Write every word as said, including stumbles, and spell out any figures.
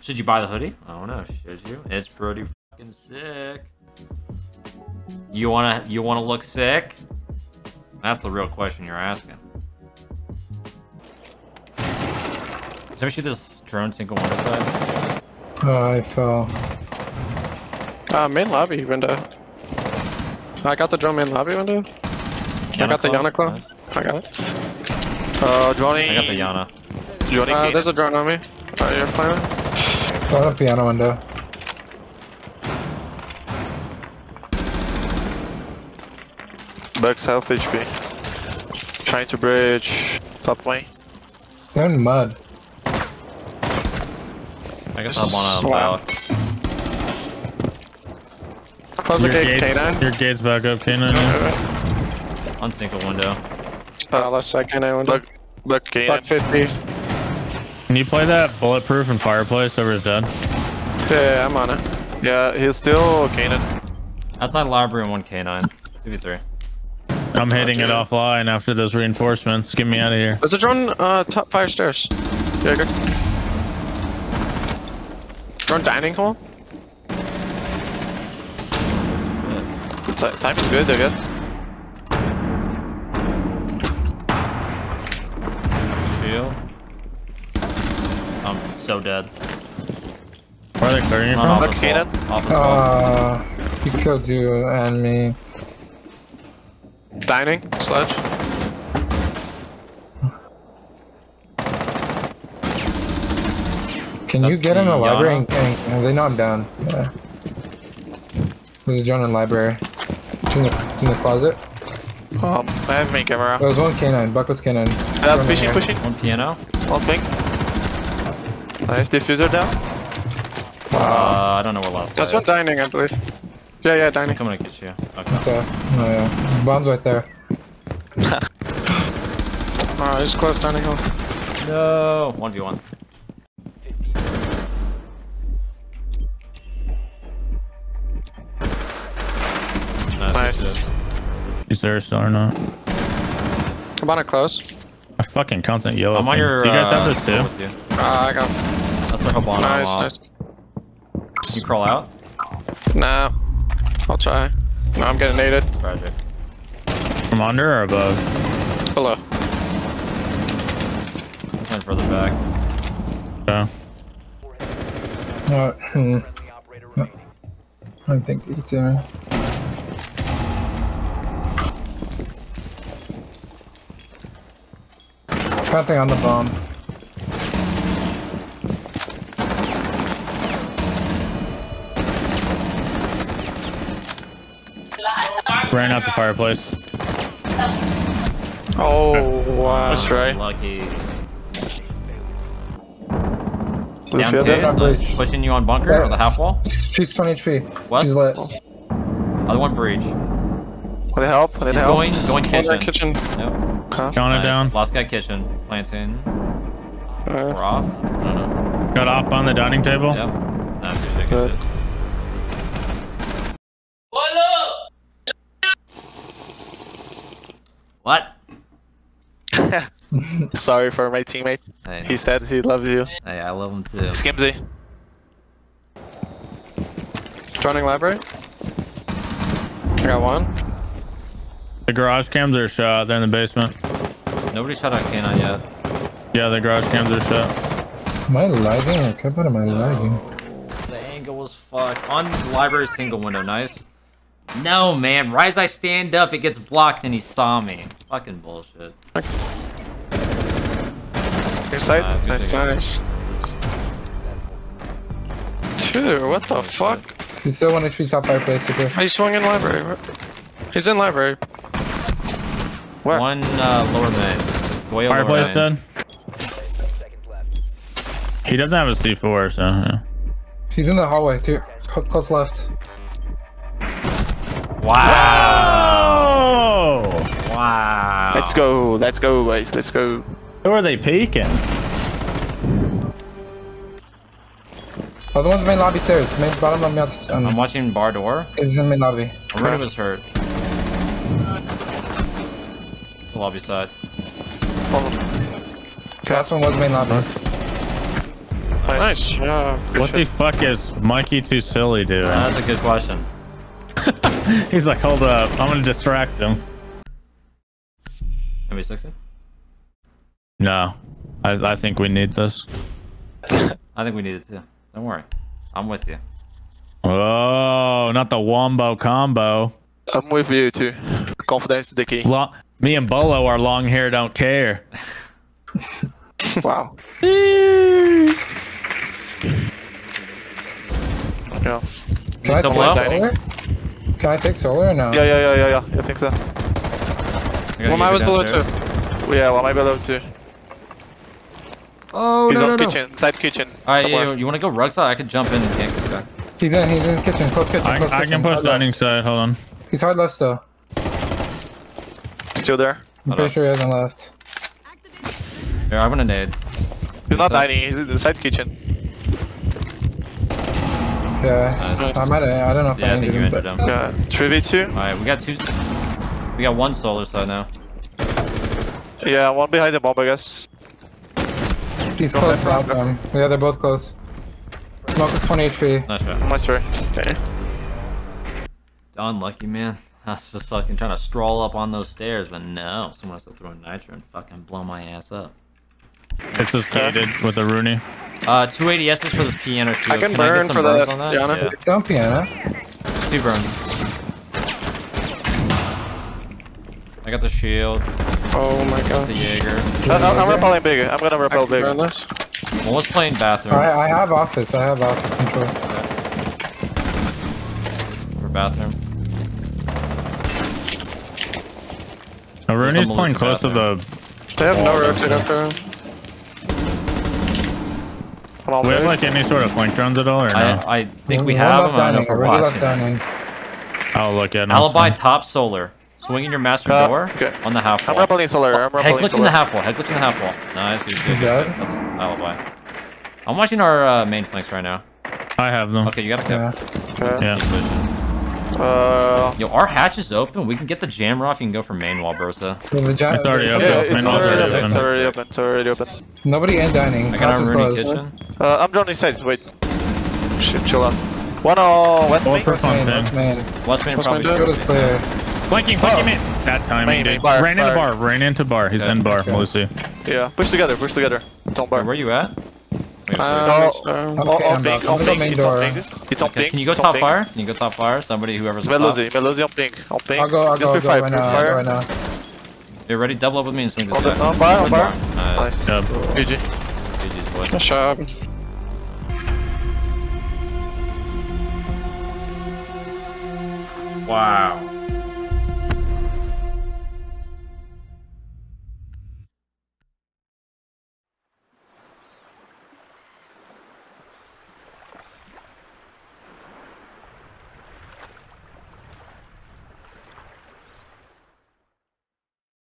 Should you buy the hoodie? Oh no, should you? It's pretty fucking sick. You wanna you wanna look sick? That's the real question you're asking. Did somebody shoot this drone single one side? Uh, I fell. Uh, main lobby window. I got the drone main lobby window. Yana I got the Yana clone. Nice. I got it. Uh, drone-y. I got the Yana. Drone-y uh, there's a drone on me. Alright, you're playing. Got a piano window. Bugs health H P. Trying to bridge top lane. They're in mud. I guess I'm on a loud. Close the gate, K nine. Your gate's back up, K nine. Yeah. Unsingle window. Uh, left side, K nine window. Look, look K nine. Buck fifty. Can you play that bulletproof and fireplace over his dead? Yeah, I'm on it. Yeah, he's still Kanan. Outside library and one K nine. two v three. I'm hitting it offline after those reinforcements. Get me out of here. There's a drone uh, top fire stairs. Jaeger. Drone dining hall? Yeah. Time is good, I guess. So dead. Where are they clearing you from? Look, Kanan. Uh, he killed you and me. Dining, sludge. Can That's you get in the library and, and they know I'm down? Yeah. There's a drone in the library. It's in the, it's in the closet. Um, I have my camera. There was one K nine. Buck was K nine. Uh, pushing, there. pushing. One piano. One pink. Nice diffuser down. Wow. Uh, I don't know what last. That's one dining, I believe. Yeah, yeah, dining. I'm coming to get you. Okay. So, oh yeah, bombs right there. Alright, just close dining hall. No, one v one. Nice. Is there a star or not? Come on, close. A fucking constant yellow. I'm on your, do you guys uh, have those too? Ah, uh, I got. That's the Hibana. Nice, nice. Can you crawl out? Nah. I'll try. No, I'm getting naded. Tragic. From under or above? Below. I'm going further back. Yeah. Uh, hmm. I don't think you can see me. Nothing on the bomb. Ran out the fireplace. Oh, wow. That's right. Lucky. Downstairs, nice. Pushing you on bunker yeah. or the half wall? She's twenty H P. What? She's lit. Other one breach. Can I help? Can I help? Going, going kitchen. kitchen. Nope. Huh? Counter nice. down. Last guy kitchen. Planting. Uh, We're off. I don't know. Got off on the dining table. Yep. Nah, good. What? Sorry for my teammate. Hey. He said he loves you. Hey, I love him too. Skimzy. Joining library. I got one. The garage cams are shot. They're in the basement. Nobody shot at K nine yet. Yeah, the garage cams are shot. Am I lagging? I kept out of my no. lagging. The angle was fucked. On library single window, nice. No, man. Right as I stand up, it gets blocked and he saw me. Fucking bullshit. Your side? Nah, nice, nice. Dude, what the fuck? You still want to top fireplace okay? Are you swung in library? He's in library. Where? One uh, lower main. Fireplace done. He doesn't have a C four, so. Yeah. He's in the hallway too. Close left. Wow. Wow. Wow. Let's go. Let's go, guys. Let's go. Who are they peeking? Oh, the one's main lobby stairs. Main bottom lobby. Um, I'm watching bar door. Is in main lobby. Rooney was hurt. Lobby side. Last one was main lobby. Nice, nice job. Good what shot. The fuck is Mikey Too Silly doing? Uh, that's a good question. He's like, hold up, I'm gonna distract him. Can we six it? No, I, I think we need this. I think we need it too. Don't worry, I'm with you. Oh, not the wombo combo. I'm with you too. Confidence is the key. Lo Me and Bolo, our long hair don't care. Wow. Yeah. Can I, solar? Can I take solar or no? Yeah, yeah, yeah, yeah, yeah. I think so. One I was below two. Yeah, one I below two. Oh, he's no, on no, kitchen, no. Side kitchen. Alright, you, you want to go rug side? I could jump in. Okay. He's in, he's in the kitchen. Close kitchen. I, close I kitchen. Can push dining side. Hold on. He's hard left though. Still there? I'm pretty sure he hasn't left. Here, I'm gonna nade. He's not dining, he's in the side kitchen. Yeah, I might have, I don't know if yeah, I, I think you ended him. Yeah, three v two. Alright, we got two. We got one solar side now. Yeah, one behind the bomb, I guess. He's don't close from them. Yeah, they're both close. Smoke is twenty H P. Nice try. Nice try. Okay. Unlucky, man. I was just fucking trying to stroll up on those stairs, but no. Someone has to throw nitro and fucking blow my ass up. It's just gated with a Rooney. Uh, two eighty S is for this piano shield. I can, can burn I for the piano. Yeah. It's on piano. Two burns. I got the shield. Oh my god. That's the Jaeger. Uh, no, I'm repelling bigger. I'm gonna repel bigger. Well, let's play in bathroom. Alright, I have office. I have office control. Okay. For bathroom. No, Rooney's playing close to the... They have no rotate after him. Do we have like any sort of flank drones at all or no? I, I think we, we have them, I don't know if we're watching. I'll look at them. Alibi top solar. Swinging your master uh, door okay. on the half wall. I'm rappelling solar, I'm rappelling solar. Head glitch in the half wall, head glitch in the half wall. Nice, good, good, good. That's Alibi. I'm watching our uh, main flanks right now. I have them. Okay, you got a tip. Yeah. Okay. Yeah. Uh, Yo, our hatch is open. We can get the jammer off. You can go for main wall, bro. So. It's already open. Yeah, it's, main it's, already open. Open. It's already open. It's already open. Nobody in dining. I got our Rooney kitchen. Uh, I'm droning sides. Wait. Shit, chill out. One all west main. West main. West main. West main probably. Flanking, flanking main. That time he did. Ran into bar. Ran into bar. He's in bar. Lucy. Yeah. Push together. Push together. It's on bar. Where you at? Uh, no, um, okay, on pink, on pink, it's on pink, it's on okay, pink. Can you go top fire? Can you go top fire? Somebody, whoever's on top. Meduzzi, Meduzzi on pink, on pink. I'll go, I'll go, I'll go right now, I'll go right now. You're ready? Double up with me and swing this back. On fire, on fire. Nice. Nice. G G. G G's boy. Nice job. Wow.